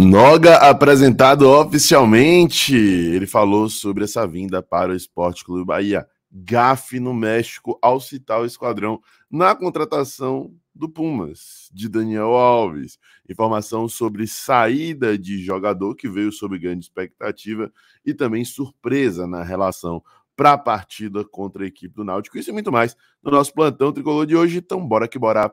Noga apresentado oficialmente. Ele falou sobre essa vinda para o Esporte Clube Bahia. Gafe no México ao citar o esquadrão na contratação do Pumas, de Daniel Alves. Informação sobre saída de jogador que veio sob grande expectativa e também surpresa na relação para a partida contra a equipe do Náutico. Isso e muito mais no nosso plantão tricolor de hoje. Então bora que bora.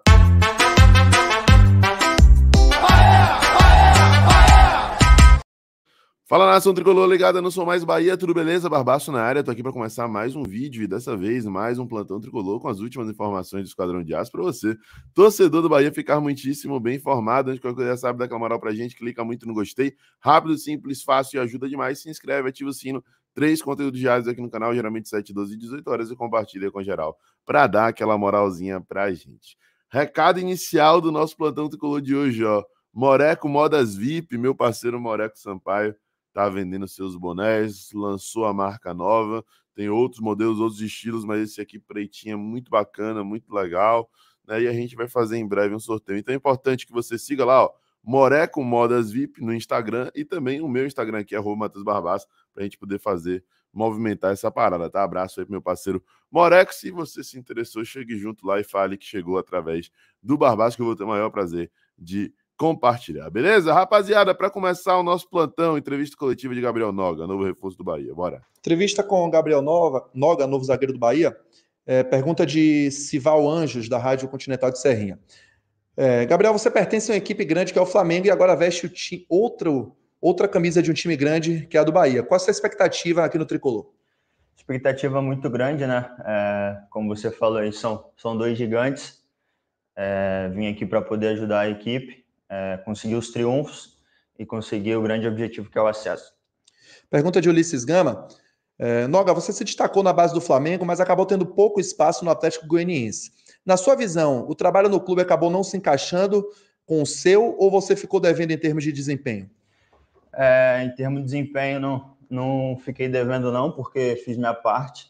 Fala, nação tricolor ligada no Sou Mais Bahia, tudo beleza? Barbaço na área, tô aqui para começar mais um vídeo e dessa vez mais um plantão tricolor com as últimas informações do Esquadrão de Aço para você, torcedor do Bahia, ficar muitíssimo bem informado. Antes de qualquer coisa, já sabe, dá aquela moral pra gente, clica muito no gostei, rápido, simples, fácil e ajuda demais. Se inscreve, ativa o sino, 3 conteúdos diários aqui no canal, geralmente 7, 12 e 18 horas e compartilha com geral para dar aquela moralzinha pra gente. Recado inicial do nosso plantão tricolor de hoje, ó, Moreco Modas VIP, meu parceiro Moreco Sampaio, tá vendendo seus bonés, lançou a marca nova, tem outros modelos, outros estilos, mas esse aqui pretinho é muito bacana, muito legal, né? E a gente vai fazer em breve um sorteio. Então é importante que você siga lá, ó, Moreco Modas VIP no Instagram e também o meu Instagram aqui, @MatheusBarbaço, pra gente poder fazer, movimentar essa parada, tá? Abraço aí pro meu parceiro Moreco. Se você se interessou, chegue junto lá e fale que chegou através do Barbaço, que eu vou ter o maior prazer de compartilhar, beleza? Rapaziada, para começar o nosso plantão, entrevista coletiva de Gabriel Noga, novo reforço do Bahia, bora. Entrevista com Gabriel Noga, novo zagueiro do Bahia, pergunta de Cival Anjos, da Rádio Continental de Serrinha. Gabriel, você pertence a uma equipe grande que é o Flamengo e agora veste outra camisa de um time grande que é a do Bahia. Qual a sua expectativa aqui no Tricolor? Expectativa muito grande, né? Como você falou aí, são dois gigantes. Vim aqui para poder ajudar a equipe. Conseguir os triunfos e conseguir o grande objetivo que é o acesso. Pergunta de Ulisses Gama. Noga, você se destacou na base do Flamengo, mas acabou tendo pouco espaço no Atlético Goianiense. Na sua visão, o trabalho no clube acabou não se encaixando com o seu ou você ficou devendo em termos de desempenho? Em termos de desempenho, não fiquei devendo não, porque fiz minha parte.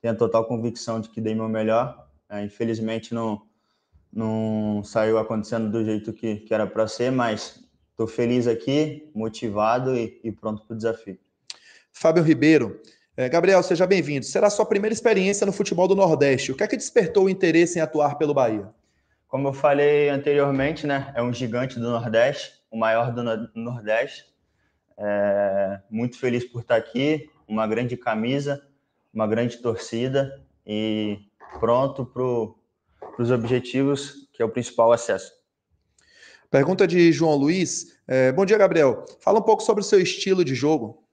Tenho a total convicção de que dei meu melhor. Infelizmente, não saiu acontecendo do jeito que era para ser, mas estou feliz aqui, motivado e pronto para o desafio. Fábio Ribeiro. Gabriel, seja bem-vindo. Será a sua primeira experiência no futebol do Nordeste. O que é que despertou o interesse em atuar pelo Bahia? Como eu falei anteriormente, né, é um gigante do Nordeste, o maior do Nordeste. Muito feliz por estar aqui, uma grande camisa, uma grande torcida e pronto para os objetivos, que é o principal acesso. Pergunta de João Luiz. Bom dia, Gabriel. Fala um pouco sobre o seu estilo de jogo.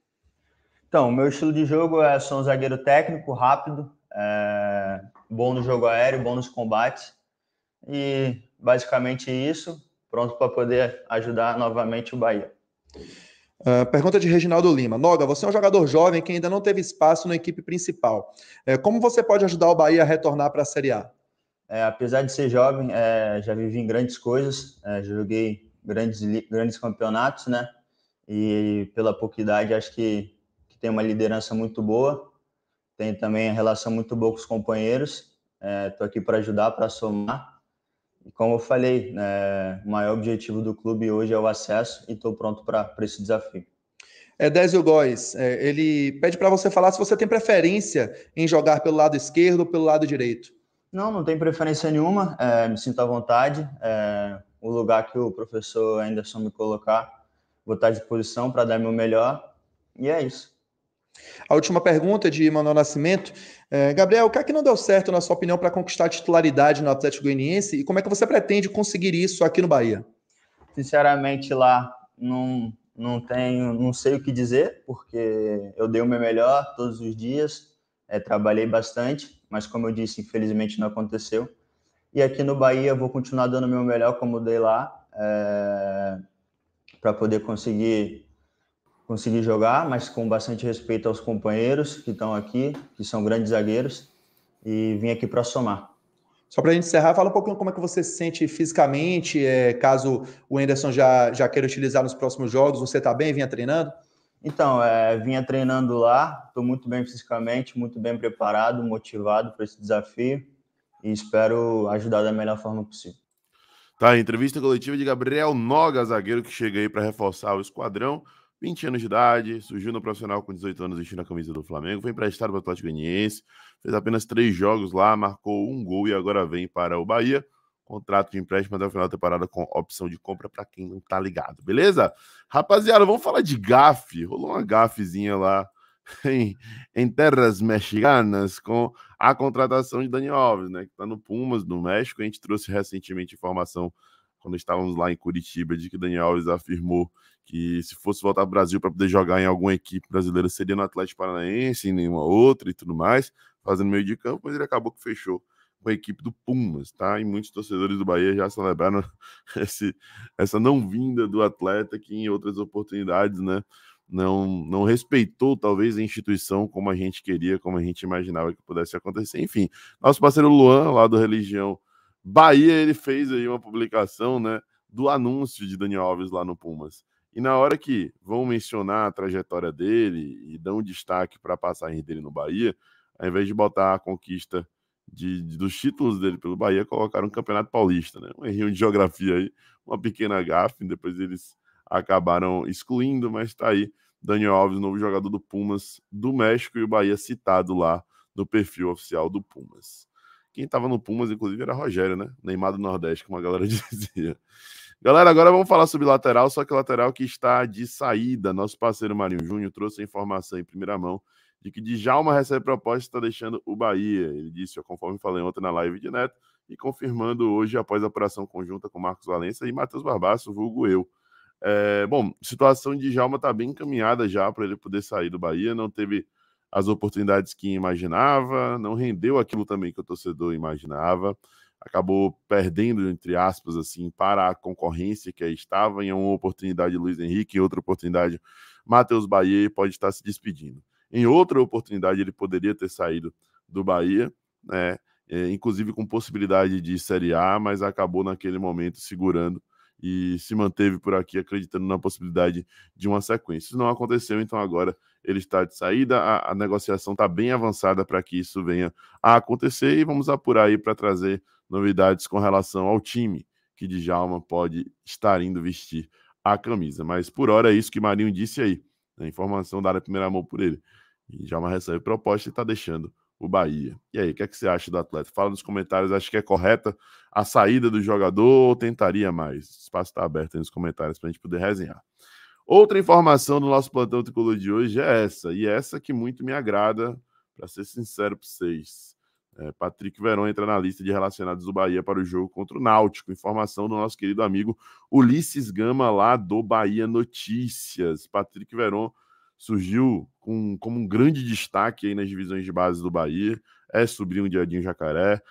Então, meu estilo de jogo é sou um zagueiro técnico, rápido, bom no jogo aéreo, bom nos combates. E basicamente isso, pronto para poder ajudar novamente o Bahia. Pergunta de Reginaldo Lima. Noga, você é um jogador jovem que ainda não teve espaço na equipe principal. Como você pode ajudar o Bahia a retornar para a Série A? Apesar de ser jovem, já vivi em grandes coisas, já joguei grandes campeonatos, né? E pela pouca idade, acho que tem uma liderança muito boa, tem também a relação muito boa com os companheiros. Estou aqui para ajudar, para somar. E como eu falei, o maior objetivo do clube hoje é o acesso e estou pronto para esse desafio. Dezio Góes, ele pede para você falar se você tem preferência em jogar pelo lado esquerdo ou pelo lado direito. Não tem preferência nenhuma, me sinto à vontade, o lugar que o professor Anderson me colocar, vou estar à disposição para dar meu melhor, e é isso. A última pergunta de Manuel Nascimento, Gabriel, o que é que não deu certo, na sua opinião, para conquistar a titularidade no Atlético Goianiense, e como é que você pretende conseguir isso aqui no Bahia? Sinceramente, lá não sei o que dizer, porque eu dei o meu melhor todos os dias, trabalhei bastante, mas como eu disse, infelizmente não aconteceu. E aqui no Bahia eu vou continuar dando o meu melhor, como dei lá, para poder conseguir jogar, mas com bastante respeito aos companheiros que estão aqui, que são grandes zagueiros, e vim aqui para somar. Só para a gente encerrar, fala um pouquinho como é que você se sente fisicamente, caso o Anderson já queira utilizar nos próximos jogos, você está bem, vinha treinando? Então, vinha treinando lá, estou muito bem fisicamente, muito bem preparado, motivado para esse desafio e espero ajudar da melhor forma possível. Tá, entrevista coletiva de Gabriel Noga, zagueiro que chega aí para reforçar o esquadrão. 20 anos de idade, surgiu no profissional com 18 anos, vestindo a camisa do Flamengo, foi emprestado para o Atlético Goianiense, fez apenas 3 jogos lá, marcou 1 gol e agora vem para o Bahia. Contrato de empréstimo até o final da temporada com opção de compra para quem não tá ligado, beleza? Rapaziada, vamos falar de gafe. Rolou uma gafezinha lá em terras mexicanas com a contratação de Daniel Alves, né, que está no Pumas, no México. A gente trouxe recentemente informação, quando estávamos lá em Curitiba, de que Daniel Alves afirmou que se fosse voltar para o Brasil para poder jogar em alguma equipe brasileira, seria no Atlético Paranaense, em nenhuma outra e tudo mais, fazendo meio de campo, mas ele acabou que fechou com a equipe do Pumas, tá? E muitos torcedores do Bahia já celebraram essa não vinda do atleta, que em outras oportunidades, né, não respeitou talvez a instituição como a gente queria, como a gente imaginava que pudesse acontecer. Enfim, nosso parceiro Luan, lá do Religião Bahia, ele fez aí uma publicação, né, do anúncio de Daniel Alves lá no Pumas. E na hora que vão mencionar a trajetória dele e dão destaque para a passagem dele no Bahia, ao invés de botar a conquista dos títulos dele pelo Bahia, colocaram um Campeonato Paulista, né? Um errinho de geografia aí, uma pequena gafe, depois eles acabaram excluindo, mas tá aí Daniel Alves, novo jogador do Pumas do México, e o Bahia citado lá no perfil oficial do Pumas. Quem tava no Pumas, inclusive, era Rogério, né? Neymar do Nordeste, como a galera dizia. Galera, agora vamos falar sobre lateral, só que lateral que está de saída. Nosso parceiro Marinho Júnior trouxe a informação em primeira mão de que Djalma recebe proposta e está deixando o Bahia. Ele disse, ó, conforme falei ontem na live de Neto, e confirmando hoje após a apuração conjunta com Marcos Valença e Matheus Barbaço, vulgo eu. Bom, a situação de Djalma está bem encaminhada já para ele poder sair do Bahia. Não teve as oportunidades que imaginava, não rendeu aquilo também que o torcedor imaginava, acabou perdendo, entre aspas, assim, para a concorrência que aí estava. Em uma oportunidade Luiz Henrique, em outra oportunidade Matheus Bahia, pode estar se despedindo. Em outra oportunidade ele poderia ter saído do Bahia, né, inclusive com possibilidade de Série A, mas acabou naquele momento segurando e se manteve por aqui acreditando na possibilidade de uma sequência. Isso não aconteceu, então agora ele está de saída, a negociação está bem avançada para que isso venha a acontecer e vamos apurar aí para trazer novidades com relação ao time que Djalma pode estar indo vestir a camisa. Mas por hora é isso que Marinho disse aí, a informação dada em primeira mão por ele. Djalma recebe proposta e está deixando o Bahia. E aí, o que é que você acha do atleta? Fala nos comentários, acho que é correta a saída do jogador ou tentaria mais? O espaço está aberto aí nos comentários para a gente poder resenhar. Outra informação do nosso plantão tricolor de hoje é essa, e essa que muito me agrada, para ser sincero para vocês. Patrick Verón entra na lista de relacionados do Bahia para o jogo contra o Náutico. Informação do nosso querido amigo Ulisses Gama, lá do Bahia Notícias. Patrick Verón surgiu como um grande destaque aí nas divisões de base do Bahia. É sobrinho de Adinho Jacaré,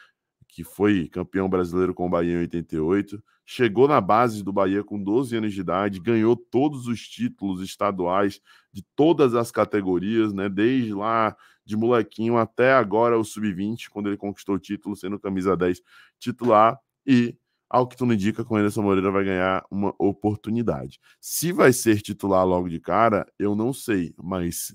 que foi campeão brasileiro com o Bahia em 88. Chegou na base do Bahia com 12 anos de idade, ganhou todos os títulos estaduais de todas as categorias, né? Desde lá de molequinho até agora o sub-20, quando ele conquistou o título, sendo camisa 10 titular, e ao que tudo indica, com o Anderson Moreira vai ganhar uma oportunidade. Se vai ser titular logo de cara, eu não sei, mas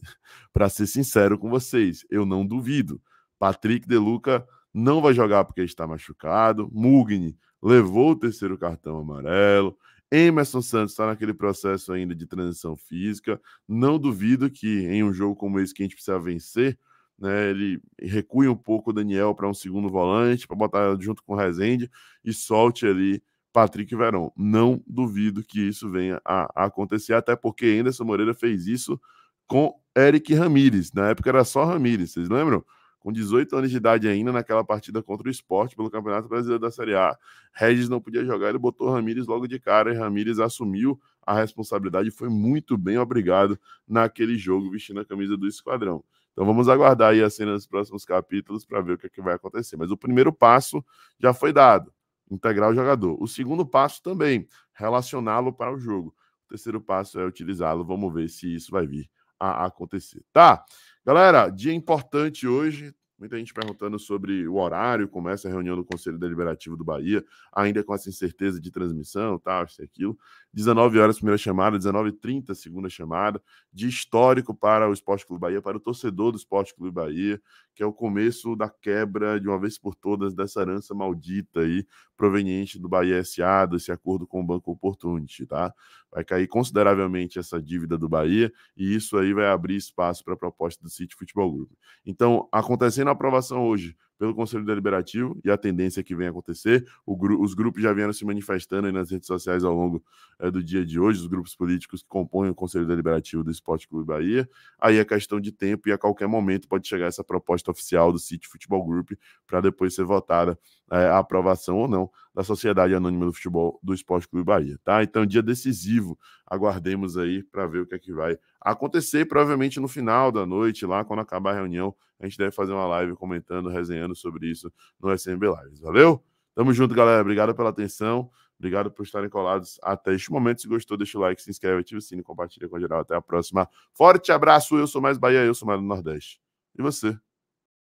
para ser sincero com vocês, eu não duvido. Patrick De Luca não vai jogar porque está machucado, Mugni levou o 3º cartão amarelo, Emerson Santos está naquele processo ainda de transição física. Não duvido que em um jogo como esse que a gente precisa vencer, né, ele recue um pouco o Daniel para um segundo volante, para botar junto com o Rezende e solte ali Patrick Verón. Não duvido que isso venha a acontecer, até porque Anderson Moreira fez isso com Eric Ramirez. Na época era só Ramirez, vocês lembram? Com 18 anos de idade ainda, naquela partida contra o Esporte pelo Campeonato Brasileiro da Série A. Regis não podia jogar, ele botou Ramírez logo de cara, e Ramírez assumiu a responsabilidade e foi muito bem obrigado naquele jogo, vestindo a camisa do Esquadrão. Então vamos aguardar aí a cena dos próximos capítulos para ver o que é que vai acontecer. Mas o primeiro passo já foi dado, integrar o jogador. O segundo passo também, relacioná-lo para o jogo. O terceiro passo é utilizá-lo, vamos ver se isso vai vir a acontecer. Tá? Galera, dia importante hoje, muita gente perguntando sobre o horário, começa a reunião do Conselho Deliberativo do Bahia, ainda com essa incerteza de transmissão, tal, isso e aquilo. 19 horas primeira chamada, 19h30 segunda chamada, dia histórico para o Esporte Clube Bahia, para o torcedor do Esporte Clube Bahia, que é o começo da quebra de uma vez por todas dessa herança maldita aí, proveniente do Bahia S.A., desse acordo com o Banco Opportunity, tá? Vai cair consideravelmente essa dívida do Bahia e isso aí vai abrir espaço para a proposta do City Football Group. Então, acontecendo a aprovação hoje pelo Conselho Deliberativo e a tendência que vem a acontecer, os grupos já vieram se manifestando aí nas redes sociais ao longo do dia de hoje, os grupos políticos que compõem o Conselho Deliberativo do Esporte Clube Bahia. Aí é questão de tempo e a qualquer momento pode chegar essa proposta oficial do City Football Group para depois ser votada a aprovação ou não da Sociedade Anônima do Futebol do Esporte Clube Bahia, tá? Então, dia decisivo, aguardemos aí para ver o que é que vai acontecer, provavelmente no final da noite, lá quando acabar a reunião, a gente deve fazer uma live comentando, resenhando sobre isso no SMB Lives, valeu? Tamo junto, galera, obrigado pela atenção, obrigado por estarem colados até este momento, se gostou, deixa o like, se inscreve, ativa o sino, compartilha com a geral, até a próxima, forte abraço, eu sou mais Bahia, eu sou mais do Nordeste, e você?